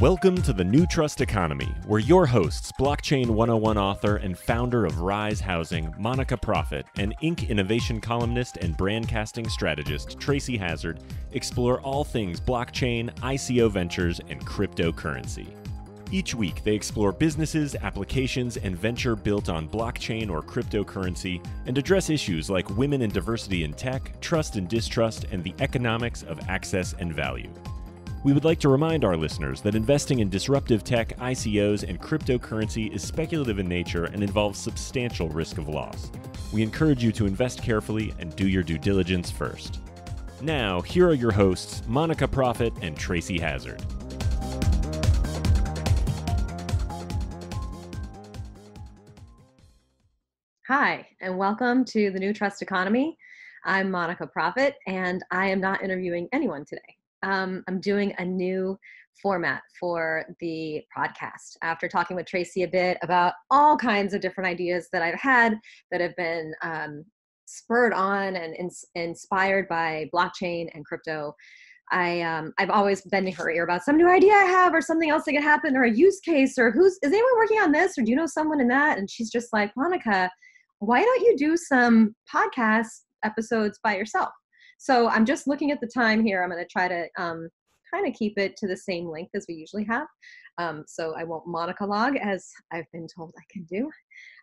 Welcome to the New Trust Economy, where your hosts, Blockchain 101 author and founder of Rise Housing, Monika Proffitt, and Inc. innovation columnist and brandcasting strategist, Tracy Hazard, explore all things blockchain, ICO ventures, and cryptocurrency. Each week, they explore businesses, applications, and venture built on blockchain or cryptocurrency, and address issues like women and diversity in tech, trust and distrust, and the economics of access and value. We would like to remind our listeners that investing in disruptive tech, ICOs, and cryptocurrency is speculative in nature and involves substantial risk of loss. We encourage you to invest carefully and do your due diligence first. Now, here are your hosts, Monika Proffitt and Tracy Hazard. Hi, and welcome to the New Trust Economy. I'm Monika Proffitt, and I am not interviewing anyone today. I'm doing a new format for the podcast. After talking with Tracy a bit about all kinds of different ideas that I've had that have been spurred on and inspired by blockchain and crypto, I've always been in her ear about some new idea I have or something else that could happen or a use case or is anyone working on this or do you know someone in that? And she's just like, Monika, why don't you do some podcast episodes by yourself? So I'm just looking at the time here. I'm going to try to kind of keep it to the same length as we usually have. So I won't monologue as I've been told I can do.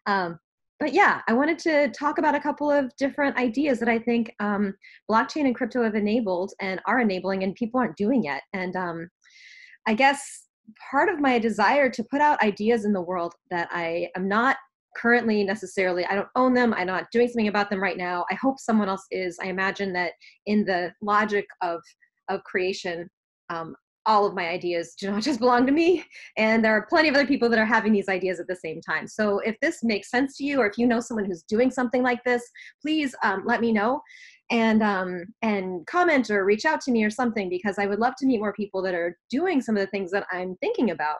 But yeah, I wanted to talk about a couple of different ideas that I think blockchain and crypto have enabled and are enabling and people aren't doing yet. And I guess part of my desire to put out ideas in the world that I am not currently necessarily, I don't own them. I'm not doing something about them right now. I hope someone else is. I imagine that in the logic of creation, all of my ideas do not just belong to me. And there are plenty of other people that are having these ideas at the same time. So if this makes sense to you, or if you know someone who's doing something like this, please let me know and comment or reach out to me or something, because I would love to meet more people that are doing some of the things that I'm thinking about.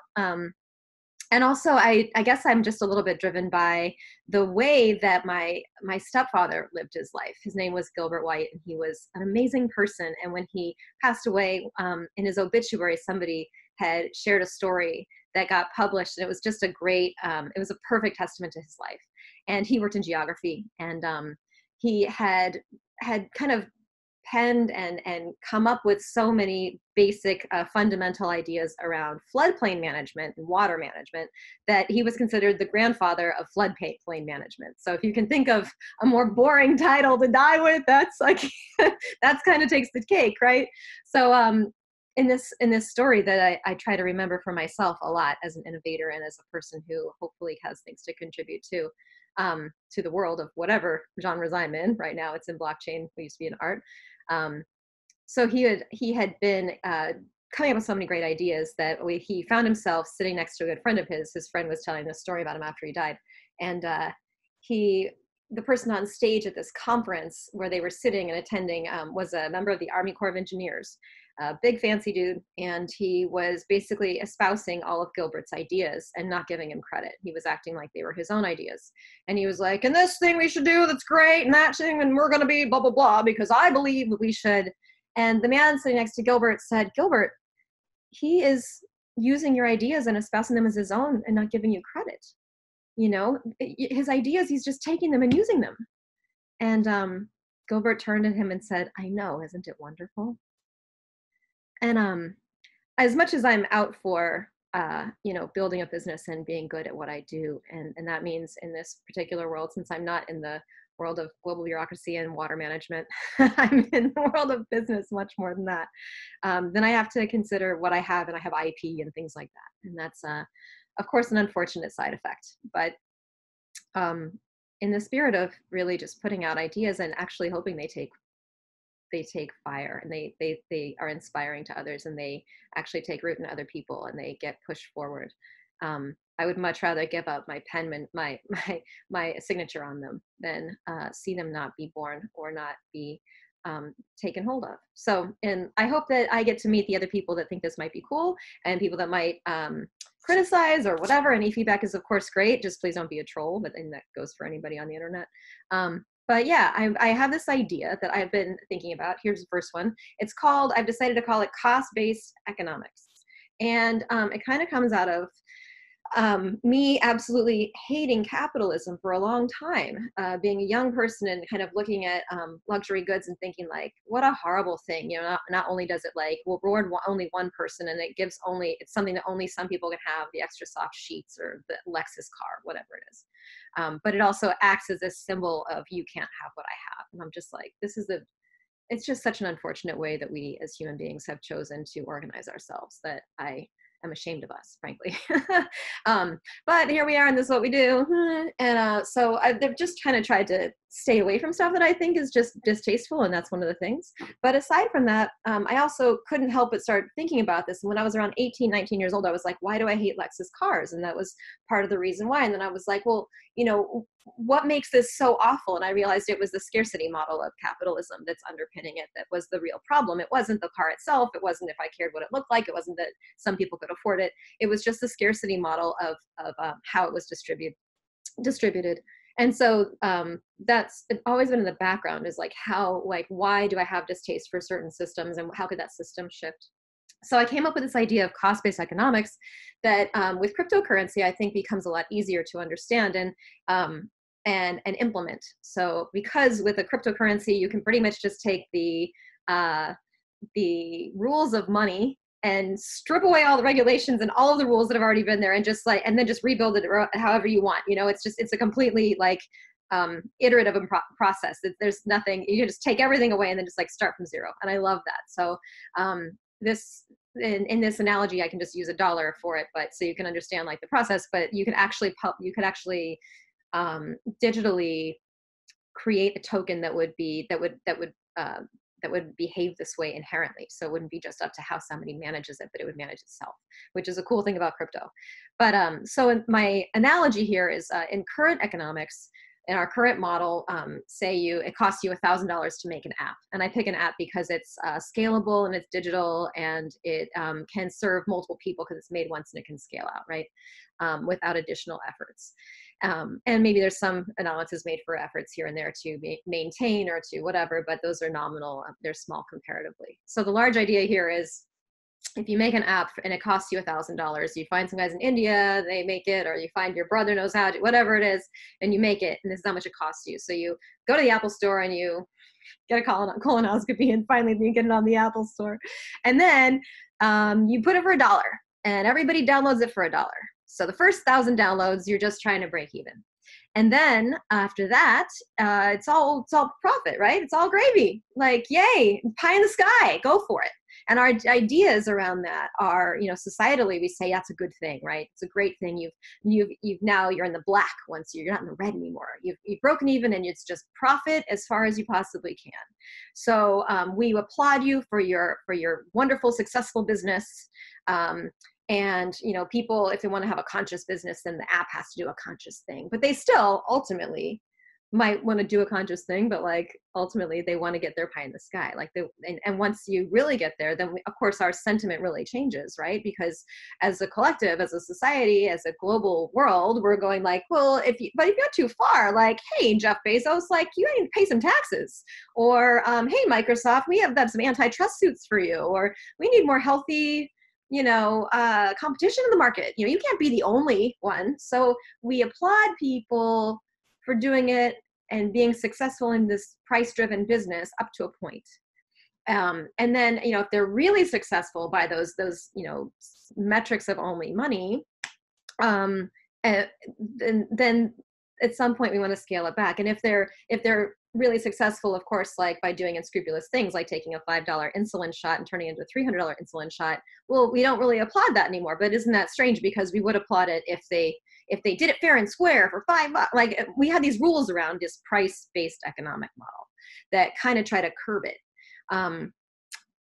And also, I guess I'm just a little bit driven by the way that my stepfather lived his life. His name was Gilbert White, and he was an amazing person. And when he passed away, in his obituary, somebody had shared a story that got published. And it was just a great, it was a perfect testament to his life. And he worked in geography. And he had kind of penned and come up with so many basic fundamental ideas around floodplain management and water management that he was considered the grandfather of floodplain management. So if you can think of a more boring title to die with, that's like that's kind of takes the cake, right? So in this story that I try to remember for myself a lot as an innovator and as a person who hopefully has things to contribute to the world of whatever genres I'm in right now. It's in blockchain. We used to be in art. So he had been coming up with so many great ideas that he found himself sitting next to a good friend of his. His friend was telling this story about him after he died, and the person on stage at this conference where they were sitting and attending was a member of the Army Corps of Engineers, a big fancy dude, and he was basically espousing all of Gilbert's ideas and not giving him credit. He was acting like they were his own ideas. And he was like, and this thing we should do that's great, and that thing, and we're going to be blah, blah, blah, because I believe we should. And the man sitting next to Gilbert said, Gilbert, he is using your ideas and espousing them as his own and not giving you credit. You know, his ideas, he's just taking them and using them. And Gilbert turned at him and said, I know, isn't it wonderful? And as much as I'm out for, you know, building a business and being good at what I do, and that means in this particular world, since I'm not in the world of global bureaucracy and water management, I'm in the world of business much more than that, then I have to consider what I have, and I have IP and things like that. And that's, of course, an unfortunate side effect, but in the spirit of really just putting out ideas and actually hoping they take fire and they are inspiring to others and they actually take root in other people and they get pushed forward. I would much rather give up my penman, my signature on them than see them not be born or not be taken hold of. So, and I hope that I get to meet the other people that think this might be cool and people that might criticize or whatever. Any feedback is of course great. Just please don't be a troll, but and that goes for anybody on the internet. But yeah, I have this idea that I've been thinking about. Here's the first one. I've decided to call it cost-based economics. And it kind of comes out of me absolutely hating capitalism for a long time, being a young person and kind of looking at luxury goods and thinking like, what a horrible thing, you know, not only does it like reward only one person and it gives only, it's something that only some people can have, the extra soft sheets or the Lexus car, whatever it is. But it also acts as a symbol of you can't have what I have. And I'm just like, this is it's just such an unfortunate way that we as human beings have chosen to organize ourselves that I'm ashamed of us, frankly. But here we are, and this is what we do. And so they've just kind of tried to stay away from stuff that I think is just distasteful, and that's one of the things. But aside from that, I also couldn't help but start thinking about this. And when I was around 18, 19 years old, I was like, why do I hate Lexus cars? And that was part of the reason why. And then I was like, well, you know, what makes this so awful? And I realized it was the scarcity model of capitalism that's underpinning it that was the real problem. It wasn't the car itself. It wasn't if I cared what it looked like. It wasn't that some people could afford it. It was just the scarcity model of how it was distributed. And so that's always been in the background, is like why do I have distaste for certain systems, and how could that system shift? So I came up with this idea of cost-based economics that with cryptocurrency, I think becomes a lot easier to understand and implement. So because with a cryptocurrency, you can pretty much just take the rules of money and strip away all the regulations and all of the rules that have already been there, and just like, and then just rebuild it however you want. You know, it's just, it's a completely like iterative process. There's nothing, you just take everything away and then just like start from zero. And I love that. So in this analogy, I can just use $1 for it, but so you can understand like the process, but you can actually digitally create a token that would behave this way inherently. So it wouldn't be just up to how somebody manages it, but it would manage itself, which is a cool thing about crypto. But so in my analogy here is in current economics, in our current model, say it costs you $1,000 to make an app. And I pick an app because it's scalable and it's digital and it can serve multiple people because it's made once and it can scale out, right? Without additional efforts. And maybe there's some allowances made for efforts here and there to maintain or to whatever, but those are nominal, they're small comparatively. So the large idea here is, if you make an app and it costs you $1,000, you find some guys in India, they make it, or you find your brother knows how to, whatever it is, and you make it, and this is how much it costs you. So you go to the Apple store and you get a colonoscopy, and finally you get it on the Apple store. And then you put it for $1, and everybody downloads it for $1. So the first 1,000 downloads, you're just trying to break even. And then after that, it's all profit, right? It's all gravy. Like, yay, pie in the sky, go for it. And our ideas around that are, you know, societally we say that's a good thing, right? It's a great thing. You've now you're in the black once you're not in the red anymore. You've broken even, and it's just profit as far as you possibly can. So we applaud you for your wonderful successful business. And you know, people, if they want to have a conscious business, then the app has to do a conscious thing. But they still ultimately might want to do a conscious thing, but like ultimately they want to get their pie in the sky. Like and once you really get there, then of course our sentiment really changes, right? Because as a collective, as a society, as a global world, we're going like, well, if you're too far, like, hey, Jeff Bezos, like you need to pay some taxes, or hey, Microsoft, we have some antitrust suits for you, or we need more healthy, you know, competition in the market. You know, you can't be the only one. So we applaud people for doing it and being successful in this price-driven business up to a point. And then, you know, if they're really successful by those you know, metrics of only money, then at some point we want to scale it back. And if they're really successful, of course, like by doing unscrupulous things, like taking a $5 insulin shot and turning it into a $300 insulin shot, well, we don't really applaud that anymore. But isn't that strange? Because we would applaud it if they did it fair and square for $5. Like, we had these rules around this price-based economic model that kind of try to curb it.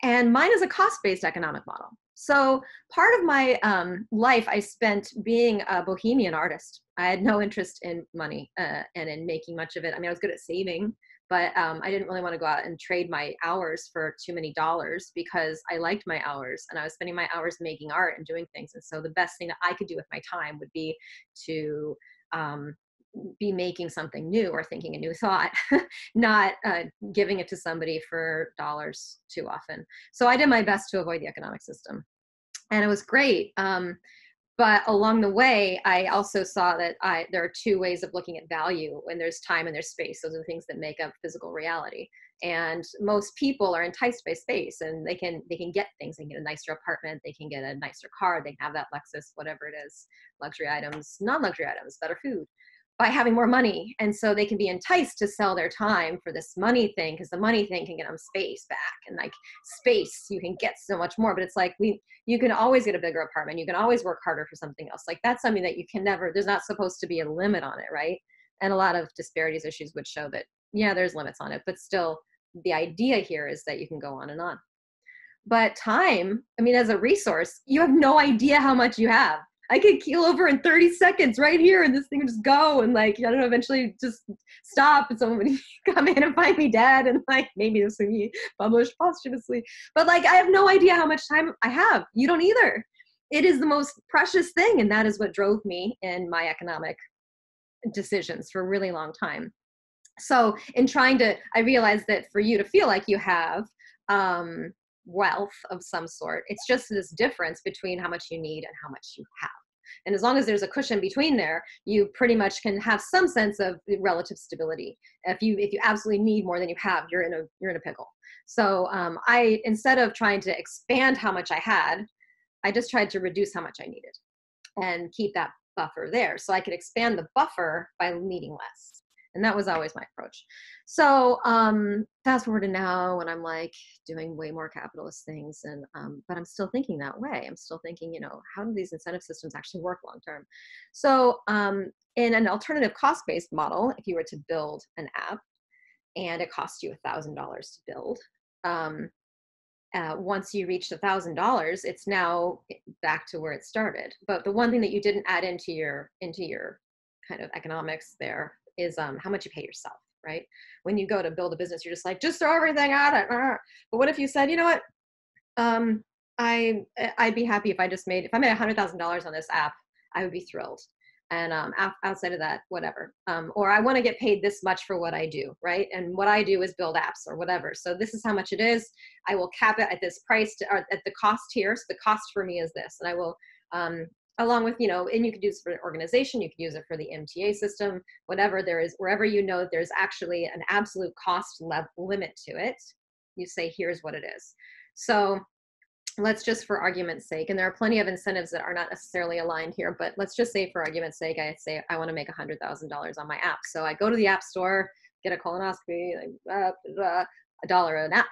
And mine is a cost-based economic model. So part of my life I spent being a bohemian artist. I had no interest in money and in making much of it. I mean, I was good at saving, but I didn't really want to go out and trade my hours for too many dollars, because I liked my hours and I was spending my hours making art and doing things. And so the best thing that I could do with my time would be to be making something new or thinking a new thought, not giving it to somebody for dollars too often. So I did my best to avoid the economic system. and it was great. But along the way, I also saw that there are two ways of looking at value when there's time and there's space. Those are the things that make up physical reality. And most people are enticed by space, and they can get things. They can get a nicer apartment. They can get a nicer car. They can have that Lexus, whatever it is, luxury items, non-luxury items, better food, by having more money. And so they can be enticed to sell their time for this money thing, because the money thing can get them space back. And like space, you can get so much more, but it's like, you can always get a bigger apartment. You can always work harder for something else. Like that's something that you can never, there's not supposed to be a limit on it, right? And a lot of disparities issues would show that, yeah, there's limits on it, but still the idea here is that you can go on and on. But time, I mean, as a resource, you have no idea how much you have. I could keel over in 30 seconds right here, and this thing would just go, and like, I don't know, eventually just stop, and someone would come in and find me dead, and like, maybe this would be published posthumously. But like, I have no idea how much time I have. You don't either. It is the most precious thing, and that is what drove me in my economic decisions for a really long time. So in trying to, I realized that for you to feel like you have, wealth of some sort, it's just this difference between how much you need and how much you have. And as long as there's a cushion between there, you pretty much can have some sense of relative stability. If you absolutely need more than you have, you're in a pickle. So I, instead of trying to expand how much I had, I just tried to reduce how much I needed and keep that buffer there. So I could expand the buffer by needing less. And that was always my approach. So fast forward to now, and I'm like doing way more capitalist things, and but I'm still thinking that way. I'm still thinking, you know, how do these incentive systems actually work long term? So in an alternative cost-based model, if you were to build an app and it costs you $1,000 to build, once you reached $1,000, it's now back to where it started. But the one thing that you didn't add into your kind of economics there is how much you pay yourself, right? When you go to build a business, you're just like, just throw everything at it. But what if you said, you know what? I'd be happy if I made $100,000 on this app, I would be thrilled. And outside of that, whatever. Or I want to get paid this much for what I do, right? And what I do is build apps or whatever. So this is how much it is. I will cap it at this price or at the cost here. So the cost for me is this, and I will, along with, you know, and you could use it for an organization, you could use it for the MTA system, whatever there is, wherever you know there's actually an absolute cost limit to it, you say, here's what it is. So let's just, for argument's sake, and there are plenty of incentives that are not necessarily aligned here, but let's just say for argument's sake, I say I want to make $100,000 on my app. So I go to the app store, get a colonoscopy, like, $1 a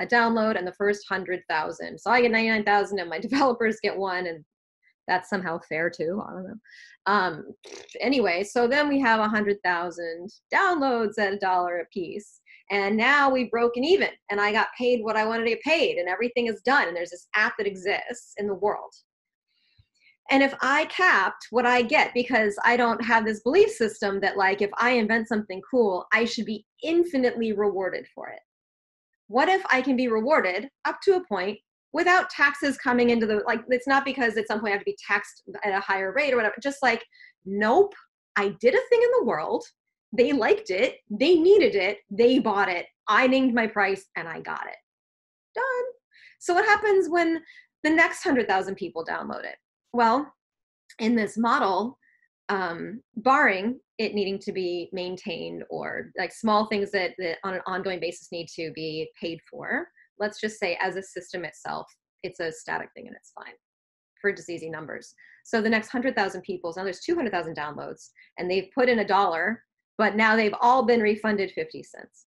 download, and the first 100,000. So I get 99,000 and my developers get one, and that's somehow fair too, I don't know. Anyway, so then we have 100,000 downloads at $1 a piece. And now we've broken even, and I got paid what I wanted to get paid, and everything is done. And there's this app that exists in the world. And if I capped what I get, because I don't have this belief system that like, if I invent something cool, I should be infinitely rewarded for it. What if I can be rewarded up to a point without taxes coming into the, like, it's not because at some point I have to be taxed at a higher rate or whatever, just like, nope, I did a thing in the world, they liked it, they needed it, they bought it, I named my price, and I got it. Done. So what happens when the next 100,000 people download it? Well, in this model, barring it needing to be maintained or like small things that on an ongoing basis need to be paid for, let's just say as a system itself, it's a static thing and it's fine for just easy numbers. So the next 100,000 people, now there's 200,000 downloads, and they've put in $1, but now they've all been refunded 50 cents.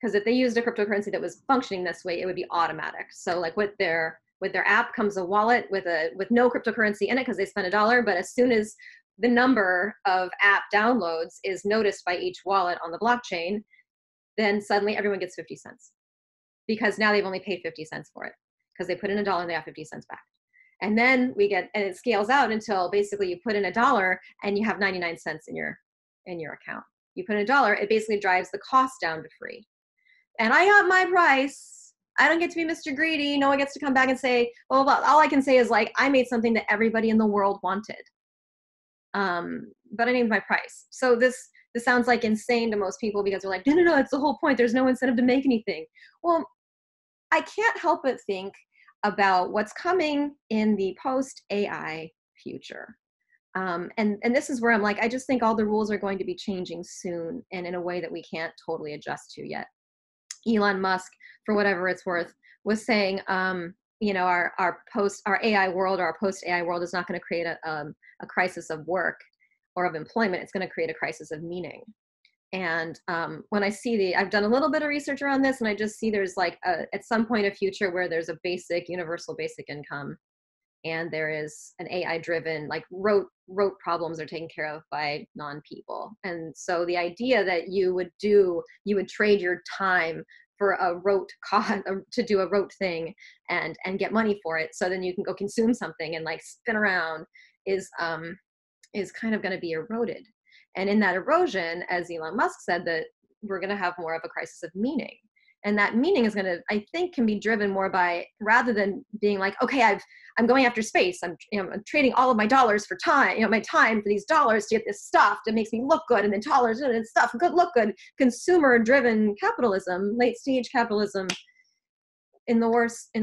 Because if they used a cryptocurrency that was functioning this way, it would be automatic. So like with their app comes a wallet with no cryptocurrency in it because they spent $1, but as soon as the number of app downloads is noticed by each wallet on the blockchain, then suddenly everyone gets 50 cents. Because now they've only paid 50 cents for it because they put in $1 and they have 50 cents back. And then and it scales out until basically you put in $1 and you have 99 cents in your account. You put in $1, it basically drives the cost down to free. And I got my price. I don't get to be Mr. Greedy. No one gets to come back and say, well, blah, blah. All I can say is like, I made something that everybody in the world wanted. But I named my price. So this sounds like insane to most people because they're like, no, it's the whole point. There's no incentive to make anything. Well, I can't help but think about what's coming in the post-AI future. And this is where I'm like, I just think all the rules are going to be changing soon and in a way that we can't totally adjust to yet. Elon Musk, for whatever it's worth, was saying, you know, our post-AI world is not going to create a crisis of work or of employment. It's going to create a crisis of meaning. And when I see I've done a little bit of research around this, and I just see there's like at some point a future where there's a universal basic income, and there is an AI-driven, like rote problems are taken care of by non-people. And so the idea that you would trade your time for a rote cause, to do a rote thing and get money for it, so then you can go consume something and like spin around, is kind of going to be eroded. And in that erosion, as Elon Musk said, that we're going to have more of a crisis of meaning. And that meaning is going to, I think, can be driven more by, rather than being like, okay, I'm going after space. I'm trading all of my dollars for time, you know, my time for these dollars to get this stuff that makes me look good, and then dollars and stuff, good, look good. Consumer-driven capitalism, late-stage capitalism, in the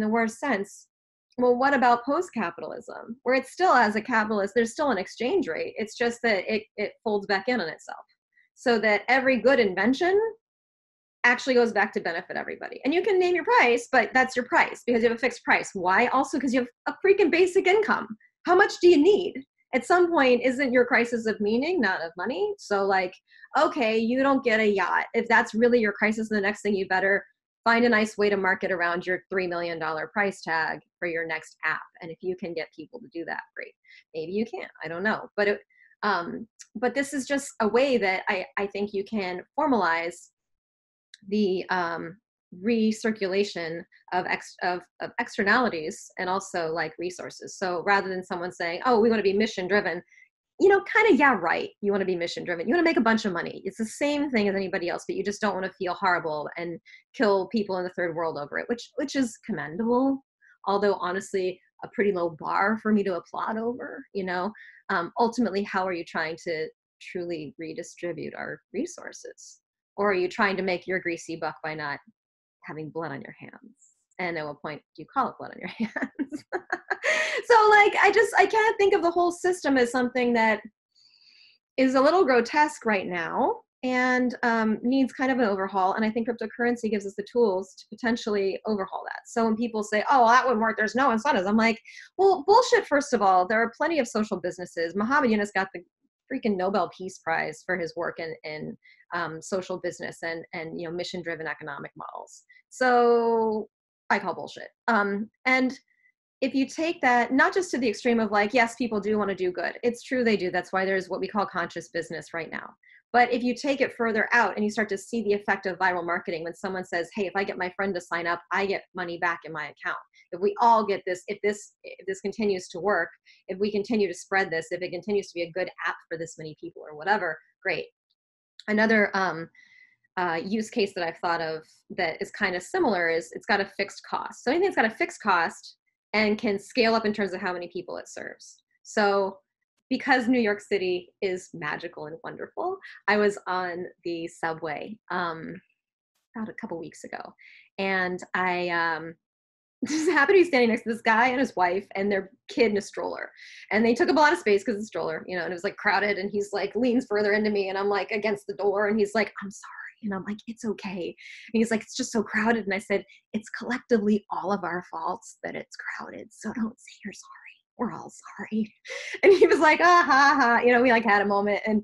worst sense. Well, what about post-capitalism, where it still, as a capitalist, there's still an exchange rate. It's just that it folds back in on itself, so that every good invention actually goes back to benefit everybody. And you can name your price, but that's your price because you have a fixed price. Why? Also because you have a freaking basic income. How much do you need? At some point, isn't your crisis of meaning, not of money? So like, okay, you don't get a yacht. If that's really your crisis, the next thing, you better find a nice way to market around your $3 million price tag for your next app. And if you can get people to do that, great. Maybe you can't, I don't know. But this is just a way that I think you can formalize the recirculation of externalities and also like resources. So rather than someone saying, oh, we want to be mission driven, you know, kind of, yeah, right. You want to be mission driven. You want to make a bunch of money. It's the same thing as anybody else, but you just don't want to feel horrible and kill people in the third world over it, which is commendable. Although honestly, a pretty low bar for me to applaud over, you know. Ultimately, how are you trying to truly redistribute our resources? Or are you trying to make your greasy buck by not having blood on your hands? And at what point do you call it blood on your hands? So like, I can't think of the whole system as something that is a little grotesque right now and needs kind of an overhaul. And I think cryptocurrency gives us the tools to potentially overhaul that. So when people say, oh, that wouldn't work, there's no incentives, I'm like, well, bullshit, first of all. There are plenty of social businesses. Muhammad Yunus got the freaking Nobel Peace Prize for his work in social business and you know, mission-driven economic models. So I call bullshit. And if you take that, not just to the extreme of like, yes, people do want to do good. It's true they do. That's why there's what we call conscious business right now. But if you take it further out and you start to see the effect of viral marketing, when someone says, hey, if I get my friend to sign up, I get money back in my account. If we all get this, if this continues to work, if we continue to spread this, if it continues to be a good app for this many people or whatever, great. Another use case that I've thought of that is kind of similar is it's got a fixed cost. So anything that's got a fixed cost and can scale up in terms of how many people it serves. So because New York City is magical and wonderful, I was on the subway about a couple weeks ago, and I just happened to be standing next to this guy and his wife and their kid in a stroller, and they took up a lot of space because of the stroller, you know, and it was like crowded, and he's like leans further into me, and I'm like against the door, and he's like, I'm sorry. And I'm like, it's okay. And he's like, it's just so crowded. And I said, it's collectively all of our faults that it's crowded. So don't say you're sorry. We're all sorry. And he was like, ah, ha, ha. You know, we like had a moment. And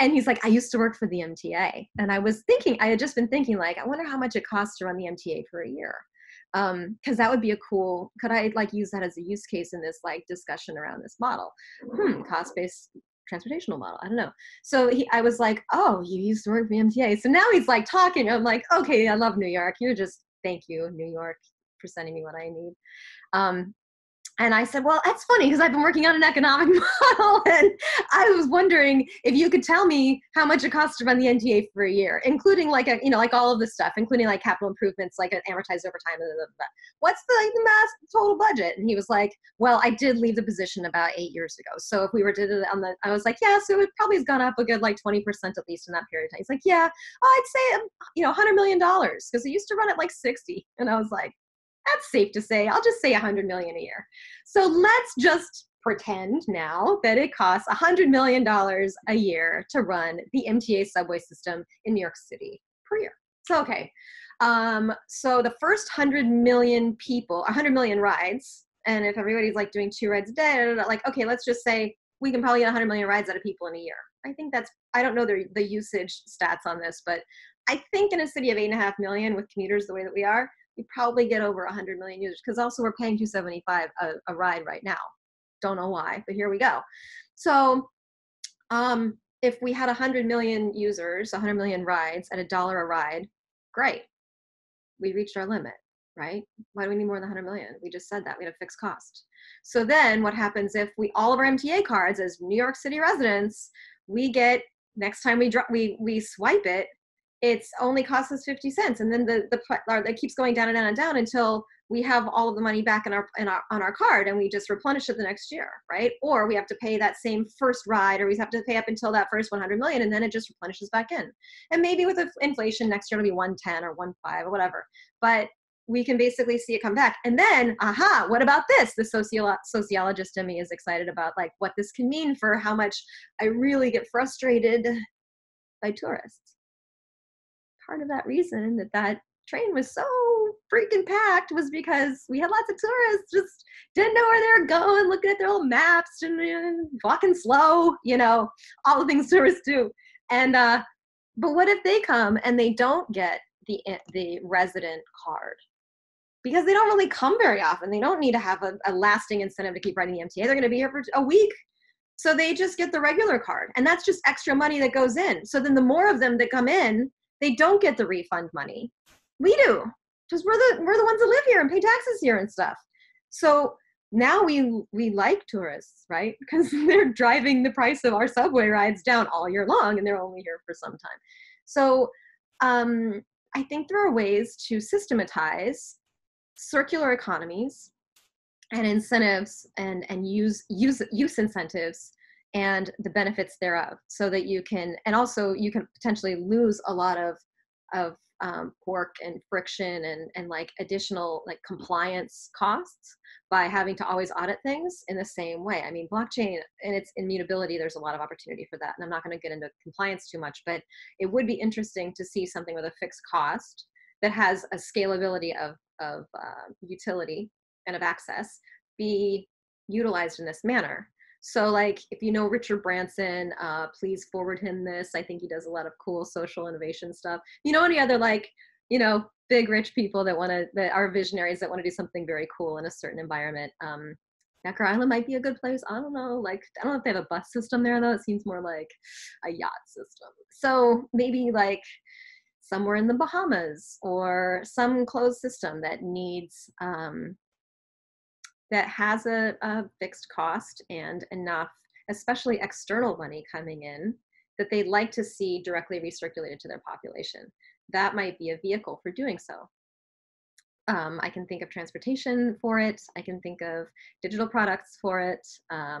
he's like, I used to work for the MTA. And I had just been thinking like, I wonder how much it costs to run the MTA for a year. Cause that would be a cool, could I like use that as a use case in this like discussion around this model? Cost-based transportational model. I don't know. So I was like, oh, you used to work for MTA. So now he's like talking. I'm like, okay, I love New York. Thank you, New York, for sending me what I need. And I said, well, that's funny because I've been working on an economic model. And I was wondering if you could tell me how much it costs to run the MTA for a year, including like, you know, like all of this stuff, including like capital improvements, like amortized over time. Blah, blah, blah. What's the mass total budget? And he was like, well, I did leave the position about 8 years ago. So if we were to do that on the, I was like, yeah, so it probably has gone up a good like 20% at least in that period of time. He's like, yeah, I'd say, you know, $100 million because it used to run at like 60. And I was like, that's safe to say, I'll just say $100 million a year. So let's just pretend now that it costs $100 million a year to run the MTA subway system in New York City per year. So, okay. So the first 100 million people, 100 million rides, and if everybody's like doing 2 rides a day, like, okay, let's just say we can probably get 100 million rides out of people in a year. I think that's, I don't know the usage stats on this, but I think in a city of 8.5 million with commuters the way that we are, we probably get over 100 million users, because also we're paying $2.75 a ride right now. Don't know why, but here we go. So if we had 100 million users, 100 million rides at $1 a ride, great. We reached our limit, right? Why do we need more than 100 million? We just said that. We had a fixed cost. So then what happens if we, all of our MTA cards as New York City residents, we get, next time we swipe it, it's only costs us 50 cents. And then it keeps going down and down and down until we have all of the money back on our card, and we just replenish it the next year, right? Or we have to pay that same first ride, or we have to pay up until that first 100 million, and then it just replenishes back in. And maybe with inflation next year, it'll be 110 or 1.5 or whatever. But we can basically see it come back. And then, aha, what about this? The sociologist in me is excited about like what this can mean for how much I really get frustrated by tourists. Part of that reason that that train was so freaking packed was because we had lots of tourists, just didn't know where they were going, looking at their little maps and walking slow, you know, all the things tourists do. And but what if they come and they don't get the resident card? Because they don't really come very often. They don't need to have a lasting incentive to keep riding the MTA. They're going to be here for a week. So they just get the regular card. And that's just extra money that goes in. So then the more of them that come in, they don't get the refund money. We do, because we're the ones that live here and pay taxes here and stuff. So now we like tourists, right? Because they're driving the price of our subway rides down all year long, and they're only here for some time. So I think there are ways to systematize circular economies and incentives and use incentives and the benefits thereof, so that you can, and also you can potentially lose a lot of pork and friction and like additional like compliance costs by having to always audit things in the same way. I mean, blockchain and its immutability, there's a lot of opportunity for that. And I'm not going to get into compliance too much, but it would be interesting to see something with a fixed cost that has a scalability of utility and of access be utilized in this manner. So like, if you know Richard Branson, please forward him this. I think he does a lot of cool social innovation stuff. You know, any other like, you know, big rich people that are visionaries that want to do something very cool in a certain environment. Necker Island might be a good place. I don't know. Like, I don't know if they have a bus system there though. It seems more like a yacht system. So maybe like somewhere in the Bahamas or some closed system that needs, that has a fixed cost and enough, especially external money coming in, that they'd like to see directly recirculated to their population. That might be a vehicle for doing so. I can think of transportation for it. I can think of digital products for it. Yeah,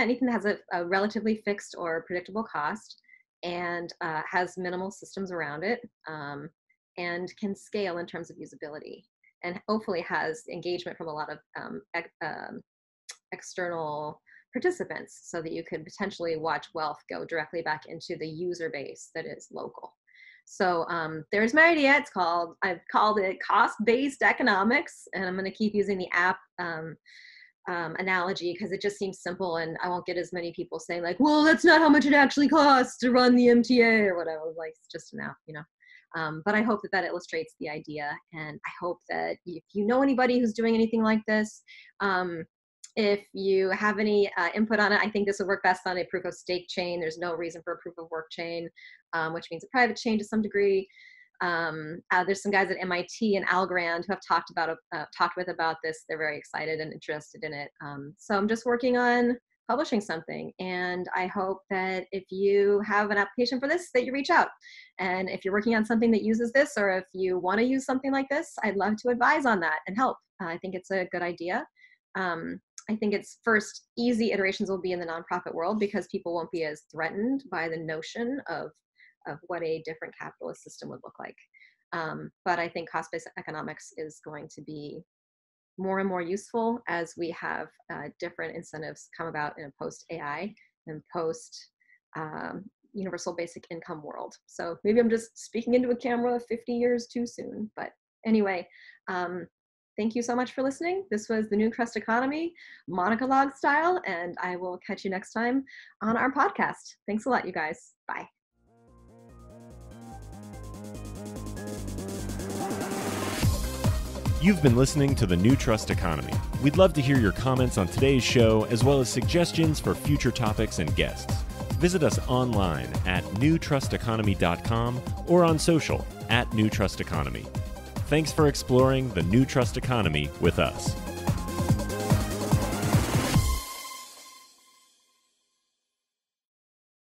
anything that has a relatively fixed or predictable cost and has minimal systems around it and can scale in terms of usability, and hopefully has engagement from a lot of external participants, so that you could potentially watch wealth go directly back into the user base that is local. So there's my idea. It's called, I've called it cost-based economics, and I'm gonna keep using the app analogy because it just seems simple, and I won't get as many people saying like, well, that's not how much it actually costs to run the MTA or whatever. Like, it's just an app, you know? But I hope that that illustrates the idea, and I hope that if you know anybody who's doing anything like this, if you have any input on it, I think this would work best on a proof of stake chain. There's no reason for a proof of work chain, which means a private chain to some degree. There's some guys at MIT and Algorand who have talked about this. They're very excited and interested in it. So I'm just working on publishing something, and I hope that if you have an application for this, that you reach out. And if you're working on something that uses this, or if you want to use something like this, I'd love to advise on that and help. I think it's a good idea. I think its first easy iterations will be in the nonprofit world, because people won't be as threatened by the notion of what a different capitalist system would look like. But I think cost-based economics is going to be more and more useful as we have different incentives come about in a post-AI and post-universal basic income world. So maybe I'm just speaking into a camera 50 years too soon. But anyway, thank you so much for listening. This was the New Trust Economy, Monika Log style, and I will catch you next time on our podcast. Thanks a lot, you guys. Bye. You've been listening to the New Trust Economy. We'd love to hear your comments on today's show, as well as suggestions for future topics and guests. Visit us online at newtrusteconomy.com or on social at New Trust Economy. Thanks for exploring the New Trust Economy with us.